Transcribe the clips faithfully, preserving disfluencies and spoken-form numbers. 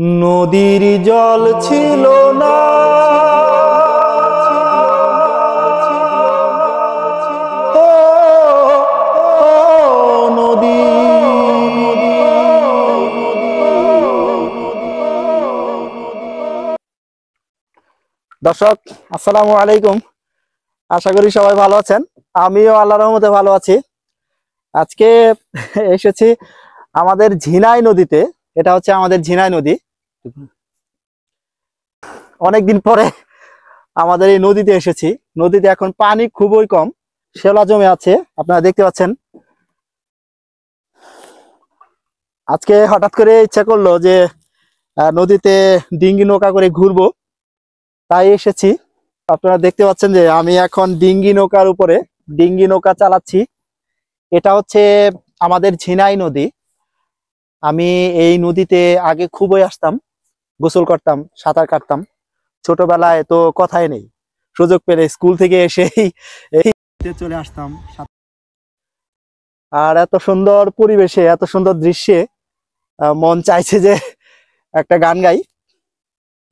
नदीर जल छिलो ना नदी दर्शक আসসালামু আলাইকুম आशा करी सबाई ভালো আছেন আমিও আল্লাহর রহমতে ভালো আছি আজকে এসেছি আমাদের ঝিনাই নদীতে এটা হচ্ছে আমাদের ঝিনাই নদী অনেকদিন পরে আমাদের এই নদীতে এসেছি নদীতে এখন পানি খুবই কম শেওলা জমে আছে আপনারা দেখতে পাচ্ছেন আজকে হঠাৎ করে ইচ্ছা করলো যে নদীতে ডিঙ্গি নৌকা করে ঘুরবো তাই এসেছি আপনারা দেখতে পাচ্ছেন যে আমি এখন ডিঙ্গি নৌকার উপরে ডিঙ্গি নৌকা চালাচ্ছি এটা হচ্ছে আমাদের ঝিনাই নদী আমি এই নদীতে আগে খুবই আসতাম গোসল করতাম সাঁতার কাটতাম ছোটবেলায় তো কথাই নেই সুযোগ পেলে স্কুল থেকে এসেই এই চলে আসতাম আর এত সুন্দর পরিবেশে এত সুন্দর দৃশ্যে মন চাইছে যে একটা গান গাই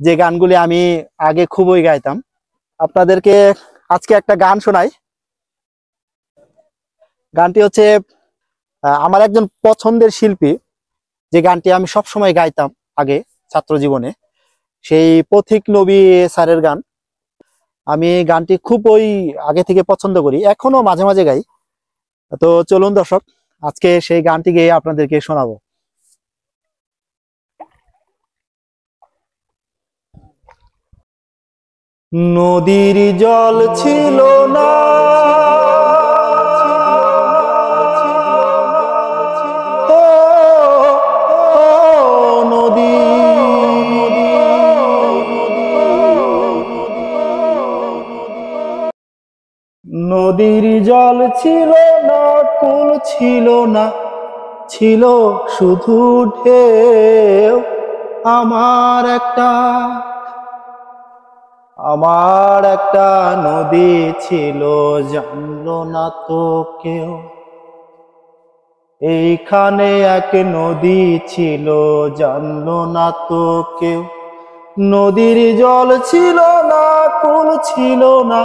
যে গানগুলি আমি আগে খুবই গাইতাম আপনাদেরকে আজকে একটা গান শোনাই গানটি হচ্ছে আমার একজন পছন্দের শিল্পী যে গানটি আমি সব সময় গাইতাম আগে ছাত্র জীবনে সেই পথিক নবী স্যারের গান আমি গানটি খুব ওই আগে থেকে পছন্দ করি এখনো মাঝে মাঝে গাই তো চলুন দর্শক আজকে সেই গানটি গেয়ে আপনাদেরকে শোনাবো নদীর জল ছিল না নদীর জল ছিল না কুল ছিল না ছিল শুধু ঢেউ আমার একটা আমার একটা নদী ছিল জানলো না তো কেউ এইখানে এক নদী ছিল জানলো না তো কেউ নদীর জল ছিল না কুল ছিল না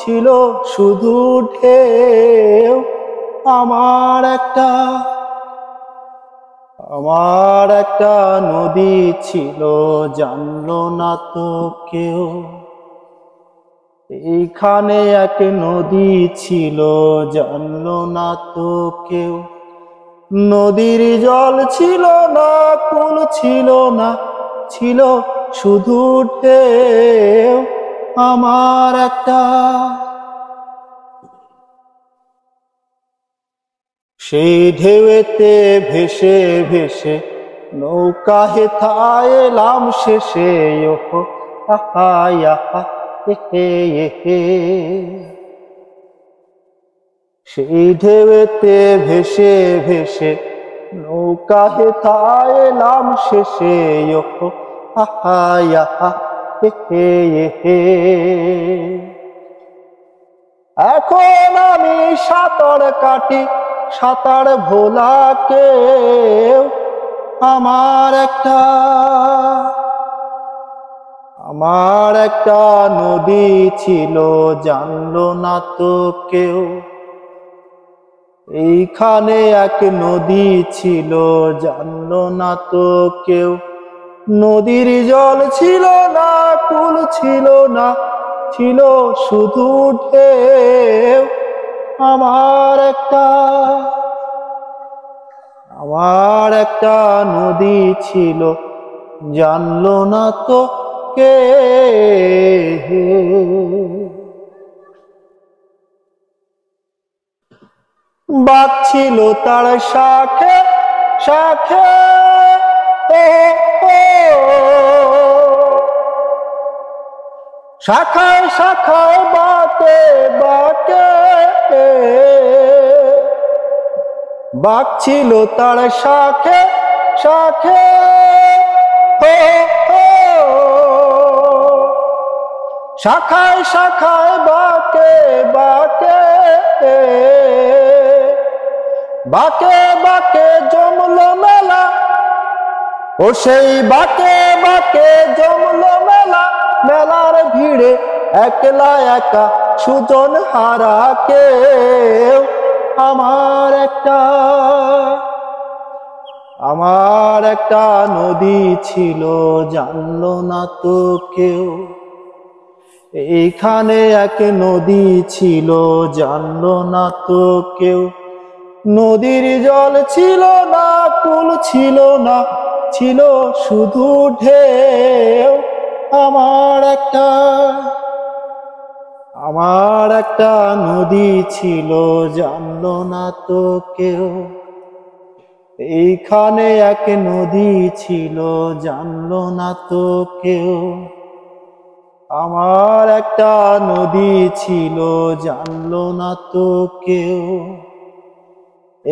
ছিল শুধু ঢেউ আমার একটা আমার একটা নদী ছিল জানলো না তো কেউ এইখানে এক নদী ছিল জানলো না তো কেউ নদীর জল ছিল না কুল ছিল না ছিল শুধু ঢেউ আমার একটা সেই ঢেউতে ভেসে ভেসে নৌকা হেথায় এলাম শেষে ওহো আহা আহা এহে এহে সেই ঢেউতে ভেসে ভেসে নৌকা হেথায় এলাম শেষে ওহো আহা আহা এহে এহে এখন আমি সাঁতার কাটি সাঁতার ভোলা কেউ আমার একটা আমার একটা নদী ছিল জানলো না তো কেউ এইখানে এক নদী ছিল জানলো না তো কেউ নদীর জল ছিল না কুল ছিল না ছিল শুধু ঢেউ আমার একটা আমার একটা নদী ছিল জানলো না তো কে বাজছিল তার শাখে শাখে শাখায় শাখায় বাতে বাতে বাজছিল তার শাখে শাখে শাখায় শাখায় বাতে বাতে বাকে বাকে জমলো মেলা ও সেই বাঁকে বাঁকে জমলো মেলা, মেলার ভিড়ে একলা একা সুজন হারা কেউ। আমার একটা আমার একটা নদী ছিল, জানলো না তো কেউ। এইখানে এক নদী ছিল, জানলো না তো কেউ। নদীর জল ছিল না, কুল ছিল না, ছিল শুধু ঢেউ। আমার একটা আমার একটা নদী ছিল, জানলো না তো কেউ। এইখানে এক নদী ছিল, জানলো না তো কেউ। আমার একটা নদী ছিল, জানলো না তো কেউ।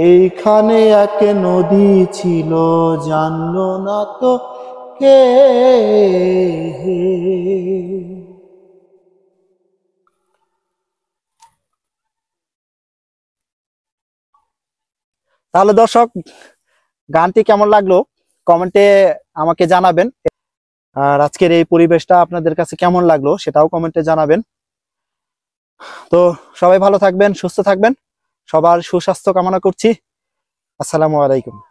এইখানে এক নদী ছিল, জানলো না তো কেউ। তাহলে দর্শক, গানটি কেমন লাগলো কমেন্টে আমাকে জানাবেন, আর আজকের এই পরিবেশটা আপনাদের কাছে কেমন লাগলো সেটাও কমেন্টে জানাবেন। তো সবাই ভালো থাকবেন, সুস্থ থাকবেন, সবার সুস্বাস্থ্য কামনা করছি। আসসালামু আলাইকুম।